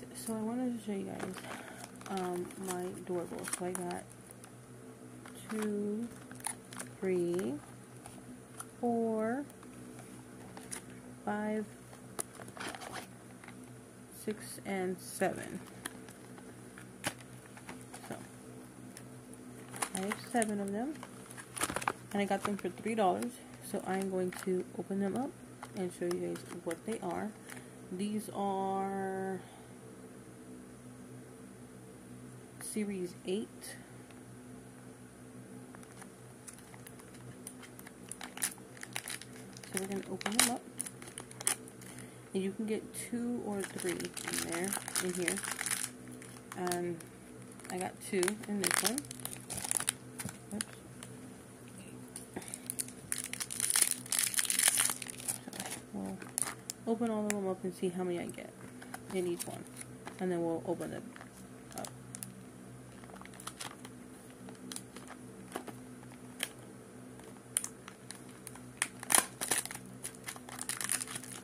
guys, so I wanted to show you guys my Doorables. So I got 2, 3, 4, 5, 6, and 7. So I have 7 of them, and I got them for $3. So I'm going to open them up and show you guys what they are. These are Series 8. So we're going to open them up. And you can get 2 or 3 in there, in here. I got 2 in this one. Oops. So we'll open all of them up and see how many I get in each one. And then we'll open them up.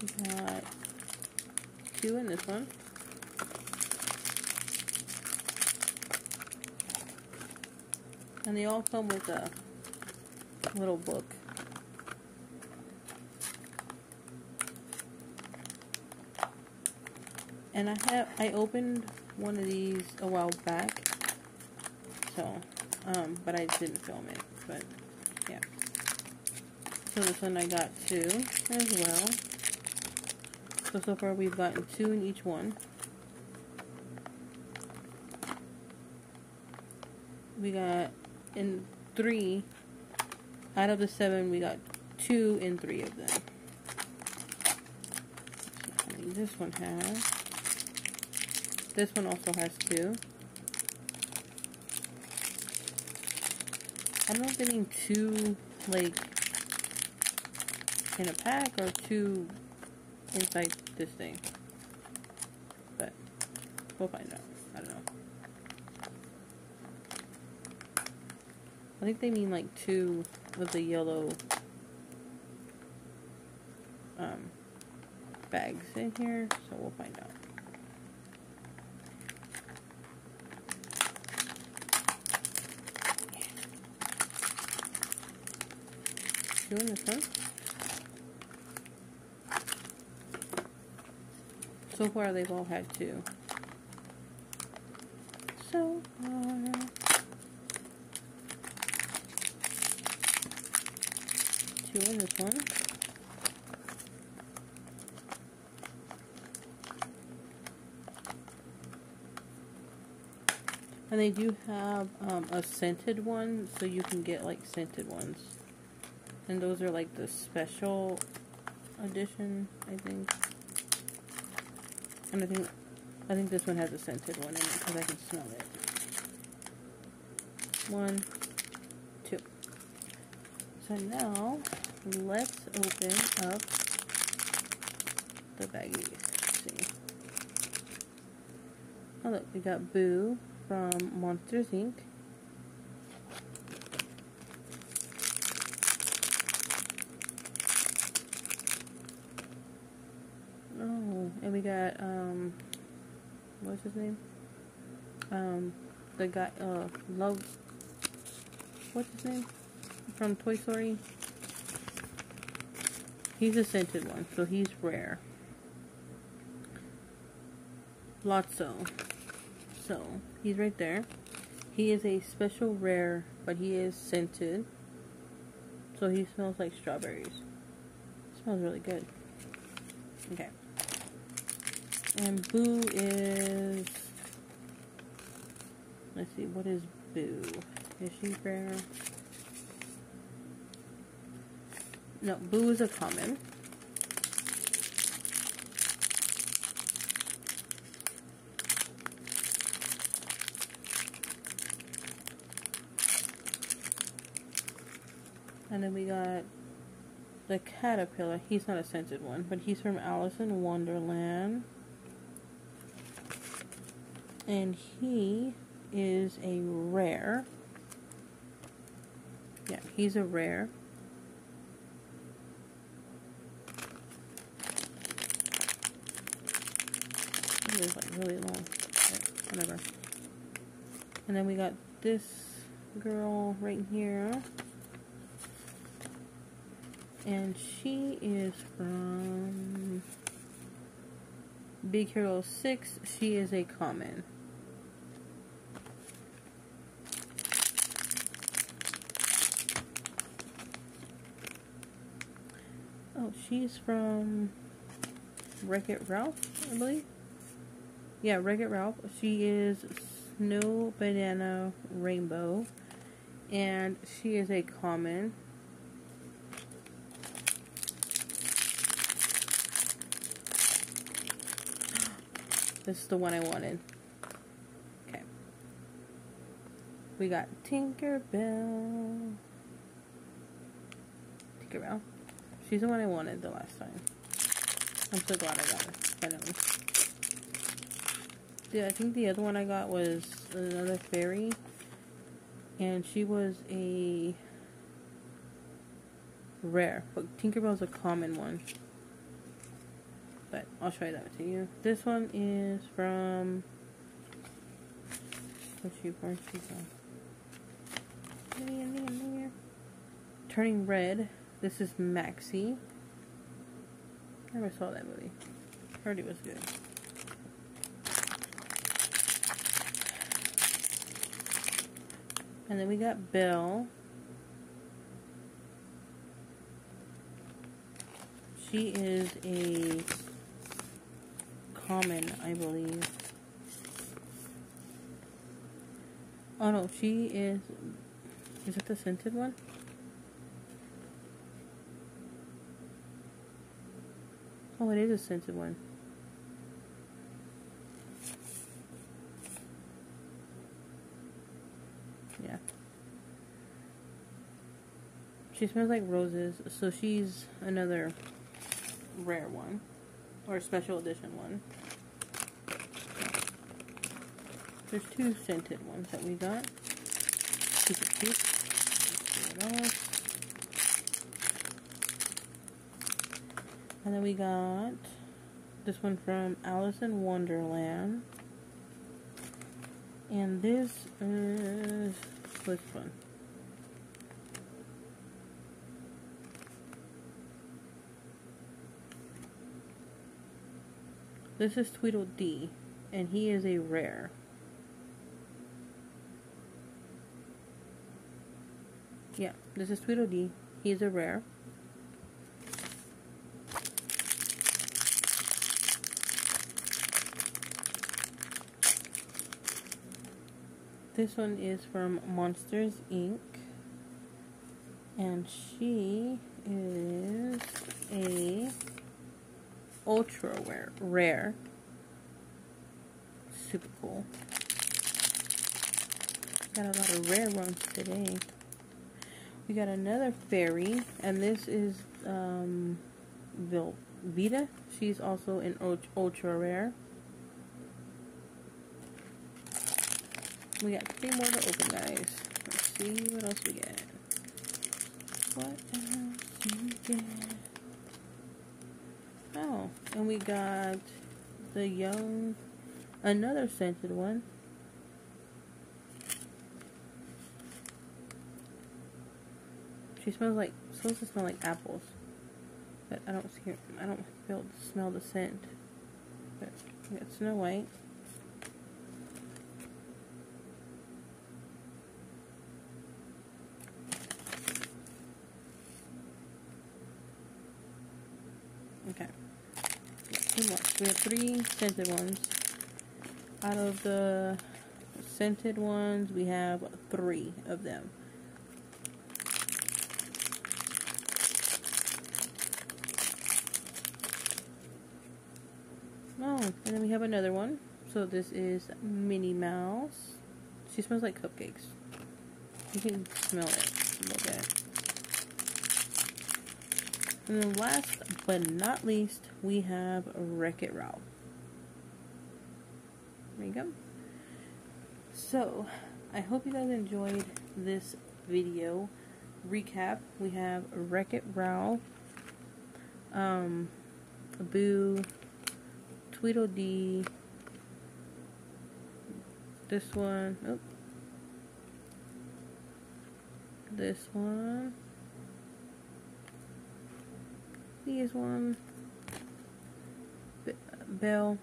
We got 2 in this one. And they all come with a little book. And I opened one of these a while back, so, but I didn't film it, but, yeah. So this one I got 2 as well. So far we've gotten 2 in each one. We got, in 3, out of the 7, we got 2 in 3 of them. This one has. This one also has 2. I don't know if they mean 2, like, in a pack or 2 inside this thing. But we'll find out. I don't know. I think they mean like 2 with the yellow bags in here. So we'll find out. In this one. So far they've all had 2. So far. 2 in this one. And they do have a scented one, so you can get like scented ones. And those are like the special edition, I think. And I think this one has a scented one in it because I can smell it. 1, 2. So now let's open up the baggies. Let's see. Oh look, we got Boo from Monsters Inc. And we got, what's his name? The guy, Love, what's his name? From Toy Story. He's a scented one, so he's rare. Lotso. So, he's right there. He is a special rare, but he is scented. So he smells like strawberries. Smells really good. Okay. And Boo is, let's see, what is Boo? Is she rare? No, Boo is a common. And then we got the caterpillar. He's not a scented one, but he's from Alice in Wonderland. And he is a rare. Yeah, he's a rare. is like really long, but whatever. And then we got this girl right here. And she is from Big Hero 6. She is a common. Oh, she's from Wreck-It Ralph, I believe. Yeah, Wreck-It Ralph. She is Snow Banana Rainbow. And she is a common. This is the one I wanted. Okay. We got Tinkerbell. Tinkerbell. She's the one I wanted the last time. I'm so glad I got it. Finally. Yeah, I think the other one I got was another fairy. And she was a rare. But Tinkerbell's a common one. But I'll show that to you. This one is from. Where's she born? She's on. Turning Red. This is Maxie. Never saw that movie. Heard it was good. And then we got Belle. She is a common, I believe. Oh no, she is. Is it the scented one? Oh, it is a scented one. Yeah. She smells like roses, so she's another rare one. Or special edition one. There's two scented ones that we got. Keep it cute. Let's get it off. And then we got this one from Alice in Wonderland. And this is this one. This is Tweedledee, and he is a rare. Yeah, this is Tweedledee. He is a rare. This one is from Monsters Inc. And she is a ultra rare. Super cool. Got a lot of rare ones today. We got another fairy, and this is Velveeta. She's also an ultra rare. We got 3 more to open, guys. Let's see what else we get. What else do we get? Oh, and we got the young, another scented one. She smells like, supposed to smell like apples, but I don't see her, I don't feel, smell the scent. But we got Snow White. Okay. We have 3 scented ones. Out of the scented ones, we have 3 of them. Oh, and then we have another one. So this is Minnie Mouse. She smells like cupcakes. You can smell it a little bit. And then last but not least, we have Wreck-It Ralph. There you go. So, I hope you guys enjoyed this video recap. We have Wreck-It Ralph, Boo, Tweedledee, this one, oh, this one, these ones, Belle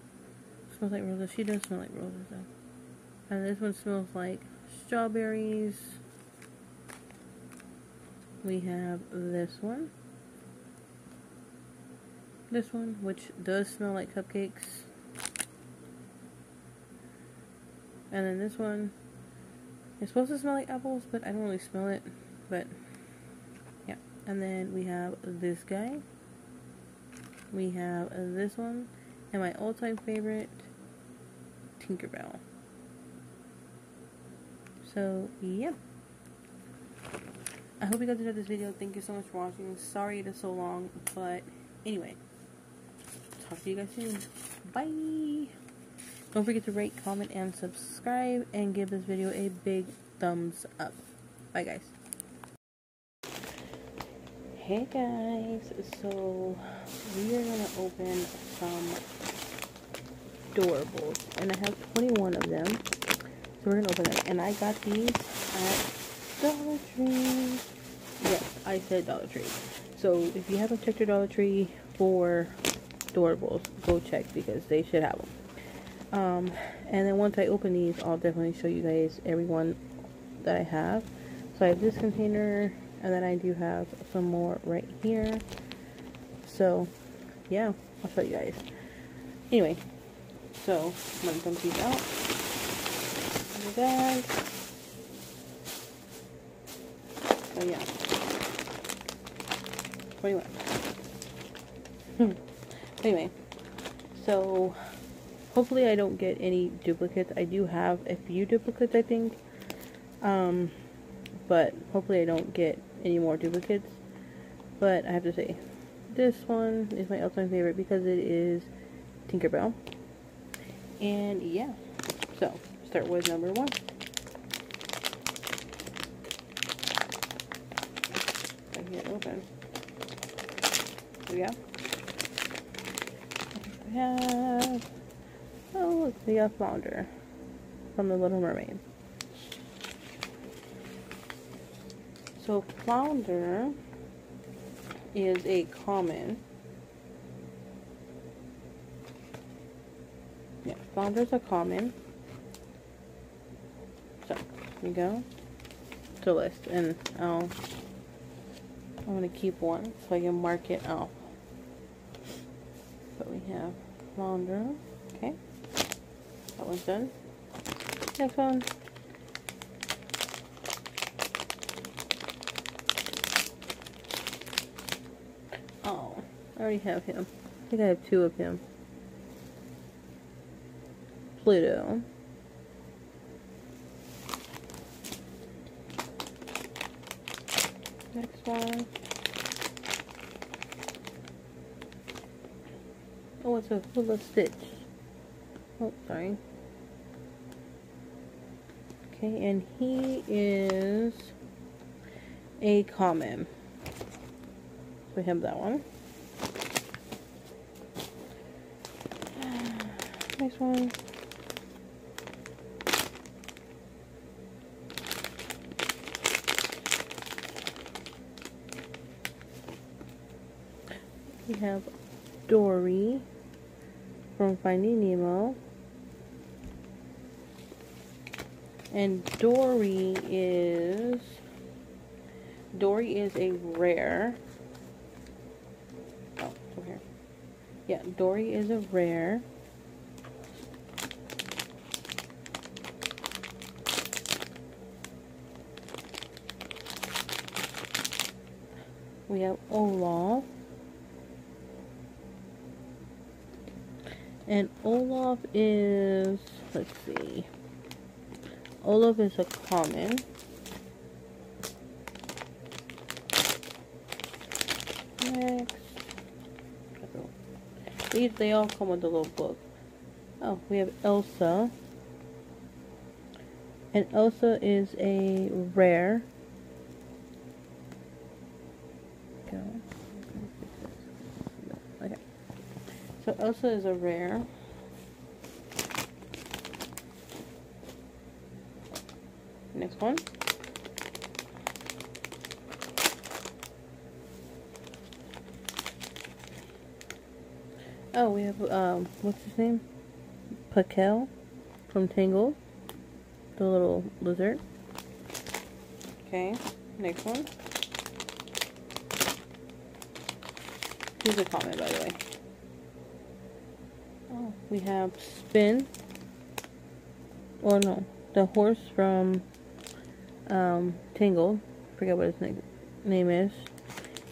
smells like roses, she does smell like roses though, and this one smells like strawberries. We have this one, which does smell like cupcakes, and then this one, it's supposed to smell like apples, but I don't really smell it, but yeah, and then we have this guy, we have this one, and my all-time favorite, Tinkerbell. So, yeah. I hope you guys enjoyed this video. Thank you so much for watching. Sorry it is so long, but anyway. Talk to you guys soon. Bye! Don't forget to rate, comment, and subscribe, and give this video a big thumbs up. Bye, guys. Hey, guys. So, we are going to open some Doorables, and I have 21 of them. So we're going to open them, and I got these at Dollar Tree. Yes, I said Dollar Tree. So if you haven't checked your Dollar Tree for Doorables, go check because they should have them. And then once I open these, I'll definitely show you guys every one that I have. So I have this container, and then I do have some more right here. So yeah, I'll show you guys. Anyway, so I'm going to dump these out. Bag. So yeah, 21. Anyway, so hopefully I don't get any duplicates. I do have a few duplicates, I think, but hopefully I don't get any more duplicates. But I have to say, this one is my all-time favorite because it is Tinkerbell, and yeah, so. Start with number one. I can't open. Here we go. We have, oh look, we got Flounder from The Little Mermaid. So Flounder is a common. Yeah, Flounder's a common. You go to list, and I'm gonna keep one so I can mark it out. But we have Flounder. Okay, that one's done. Next one. Oh, I already have him. I think I have two of him. Pluto. Next one. Oh, it's a hula stitch. Oh, sorry. Okay, and he is a common. We have that one. Next one. We have Dory from Finding Nemo, and Dory is a rare. Oh, it's over here. Yeah, Dory is a rare. We have Olaf. And Olaf is, let's see, Olaf is a common. Next. These, they all come with a little book. Oh, we have Elsa. And Elsa is a rare. Elsa is a rare. Next one. Oh, we have, what's his name? Paquel from Tangled, the little lizard. Okay, next one. Here's a comment, by the way. Oh, we have Spin. Or no, the horse from Tangled. Forget what his name is.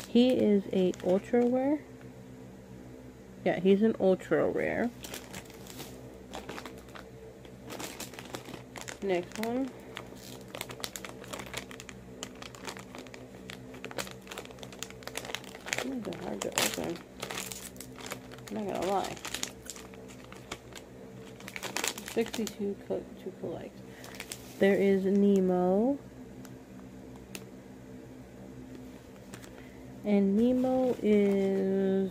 He is a ultra rare. Yeah, he's an ultra rare. Next one. These are hard to open. I'm not gonna lie. 62 to collect. There is Nemo. And Nemo is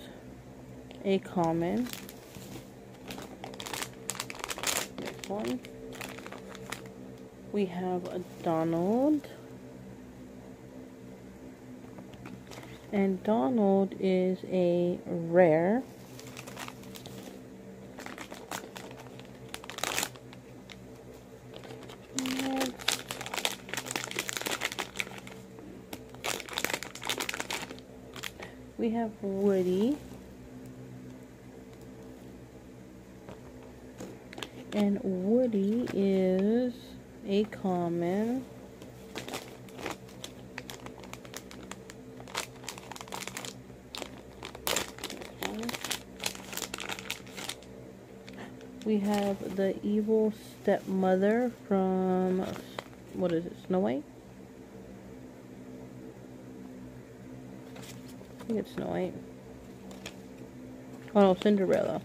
a common. Next one. We have a Donald. And Donald is a rare. We have Woody. And Woody is a common. We have the evil stepmother from, what is it, Snow White? I think it's Snow White. Oh no, Cinderella.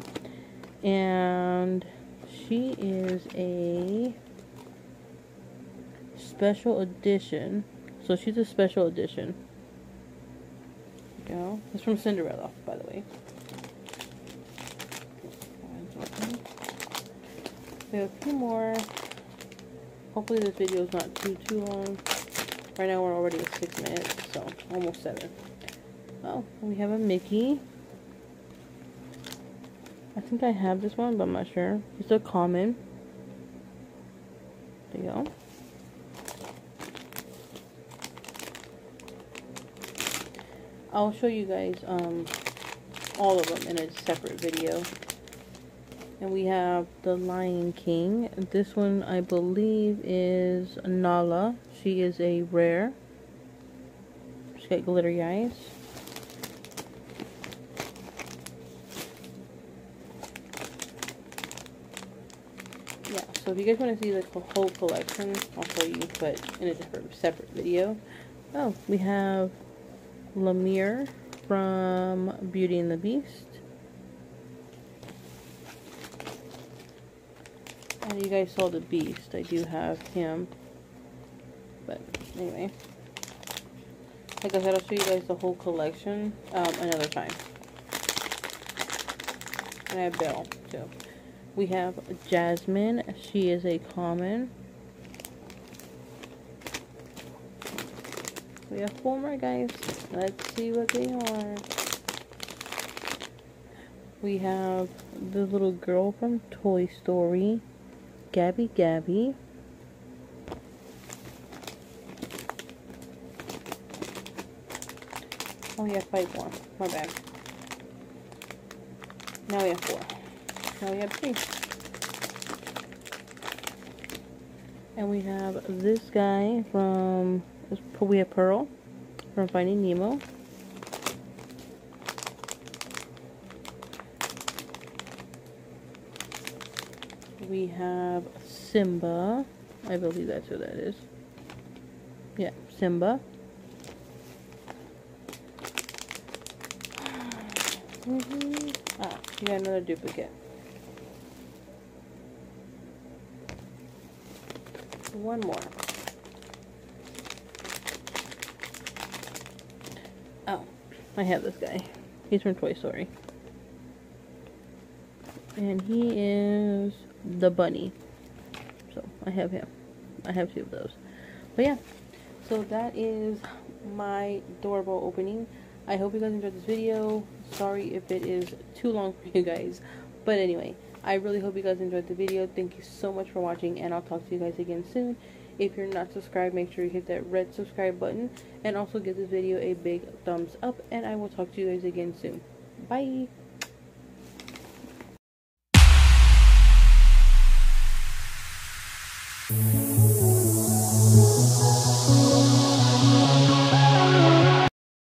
And she is a special edition. So she's a special edition. There you go. It's from Cinderella, by the way. We have a few more. Hopefully this video is not too long. Right now we're already at 6 minutes, so almost 7. Oh, we have a Mickey. I think I have this one, but I'm not sure. It's a common. There you go. I'll show you guys all of them in a separate video. And we have The Lion King. This one, I believe, is Nala. She is a rare. She's got glittery eyes. Yeah, so if you guys want to see the whole collection, I'll show you, but in a different, separate video. Oh, we have Lemire from Beauty and the Beast. You guys saw the Beast. I do have him. But anyway. Like I said, I'll show you guys the whole collection another time. And I have Belle too. We have Jasmine. She is a common. We have 4 more, guys. Let's see what they are. We have the little girl from Toy Story. Gabby. Oh, we have 5 more. My bad. Now we have 4. Now we have 3. And we have this guy from... We have Pearl from Finding Nemo. We have Simba. I believe that's who that is. Yeah, Simba. Ah, you got another duplicate. One more. Oh, I have this guy. He's from Toy Story. And he is the bunny. So I have him. I have 2 of those. But yeah, so that is my Doorables opening. I hope you guys enjoyed this video. Sorry if it is too long for you guys, but anyway, I really hope you guys enjoyed the video. Thank you so much for watching, and I'll talk to you guys again soon. If you're not subscribed, make sure you hit that red subscribe button, and also give this video a big thumbs up, and I will talk to you guys again soon. Bye.